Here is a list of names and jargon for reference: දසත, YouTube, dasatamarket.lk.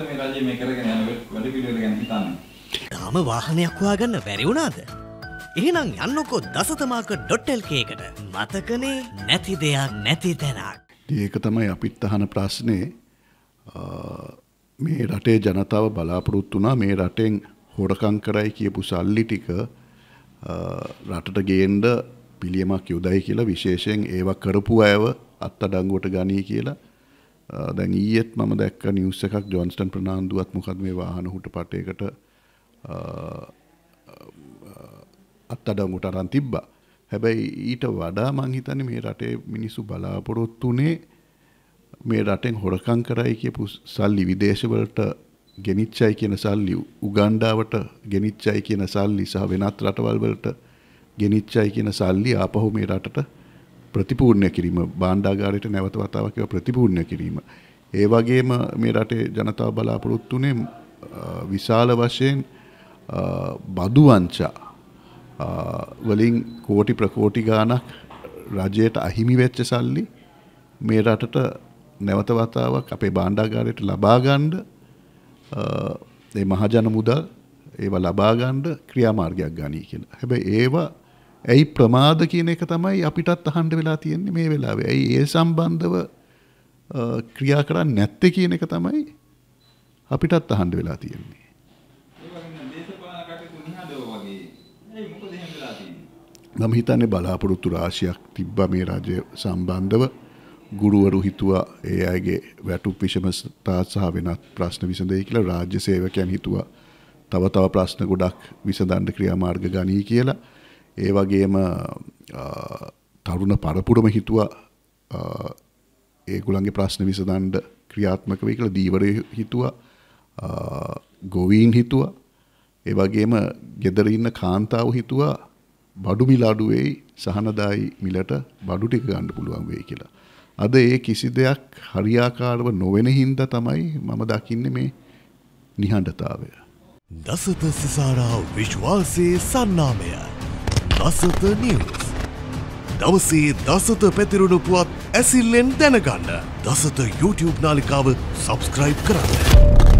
කොහොමද මේ රජය මේ කරගෙන යන වැඩ පිළිවෙල ගැන හිතන්නේ? තාම වාහනයක් හොයාගන්න බැරි වුණාද? එහෙනම් යන්නකෝ dasatamarket.lk එකට. මතකනේ නැති දෙයක් නැති තැනක්. ඒක තමයි අපිත් අහන ප්‍රශ්නේ. මේ රටේ ජනතාව බලාපොරොත්තු වුණා මේ රටෙන් හොරකම් කරයි කියපු සල්ලි ටික රටට ගේන්න පිළියමක් යොදයි කියලා විශේෂයෙන් ඒවා කරපු අයව අත්අඩංගුවට ගනී කියලා දැන් ඊයේත් මම දැක්ක නිවුස් එකක් ජොන්ස්ටන් ප්‍රනාන්දුවත් මොකද මේ වාහන හුටපටයකට අත්අඩංගුවට අරන් තිබ්බා. හැබැයි ඊට වඩා මං හිතන්නේ මේ රටේ මිනිස්සු බලාපොරොත්තු උනේ මේ රටෙන් හොරකම් කරයි කියපු සල්ලි විදේශවලට ගෙනිච්චයි කියන සල්ලි උගණ්ඩාවට ගෙනිච්චයි කියන සල්ලි සහ වෙනත් රටවල් වලට ගෙනිච්චයි කියන සල්ලි ආපහු මේ රටට ප්‍රතිපූර්ණ කිරීම භාණ්ඩාගාරයට නැවත වතාවක් ඒවා ප්‍රතිපූර්ණ කිරීම. ඒ වගේම මේ රටේ ජනතාව බලාපොරොත්තු වුණේ විශාල වශයෙන් බදු වංචා වලින් කෝටි ප්‍රකෝටි ගාණක් රජයට අහිමි වෙච්ච සල්ලි මේ රටට නැවත වතාවක් අපේ භාණ්ඩාගාරයට ලබා ගන්න මේ මහජන මුදල් ඒවා ලබා ගන්න ක්‍රියාමාර්ගයක් ගනී කියලා. හැබැයි ඒවා ඇයි ප්‍රමාද කියන එක තමයි අපිටත් අහන්න වෙලා තියෙන්නේ මේ වෙලාවේ. ඇයි ඒ සම්බන්ධව ක්‍රියා කරන්නේ නැත්තේ කියන එක තමයි අපිටත් අහන්න වෙලා තියෙන්නේ. ඒ වගේම දේශපාලන කටයුතු නිහඬව වගේ. ඇයි මොකද එහෙම වෙලා තියෙන්නේ? මම හිතන්නේ බලාපොරොත්තු රාශියක් තිබ්බා මේ රජය සම්බන්ධව. ගුරුවරු හිතුවා ඒ අයගේ වැටුප් විෂමතා සහ වෙනත් ප්‍රශ්න විසඳෙයි කියලා රාජ්‍ය සේවකයන් හිතුවා තව තව ප්‍රශ්න ගොඩක් විසඳන්න ක්‍රියාමාර්ග ගනී කියලා. ඒ වගේම තරුණ පරපුරම හිතුවා ඒගොල්ලන්ගේ ප්‍රශ්න විසඳන්න ක්‍රියාත්මක වෙයි කියලා. දීවරයෝ හිතුවා ගොවීන් හිතුවා ඒ වගේම ගෙදර ඉන්න කාන්තාවෝ හිතුවා බඩු මිල අඩු වෙයි සහනදායි මිලට බඩු ටික ගන්න පුළුවන් වෙයි කියලා. අද ඒ කිසි දෙයක් හරියාකාරව නොවන හින්දා තමයි මම දකින්නේ මේ නිහඬතාවය. දසත සසාරා විශ්වාසයේ සන්නාමය. දසත නිවුස්. දවසේ දසත පැතිරුණු පුවත් ඇසිල්ලෙන් දැනගන්න. දසත YouTube නාලිකාව subscribe කරන්න.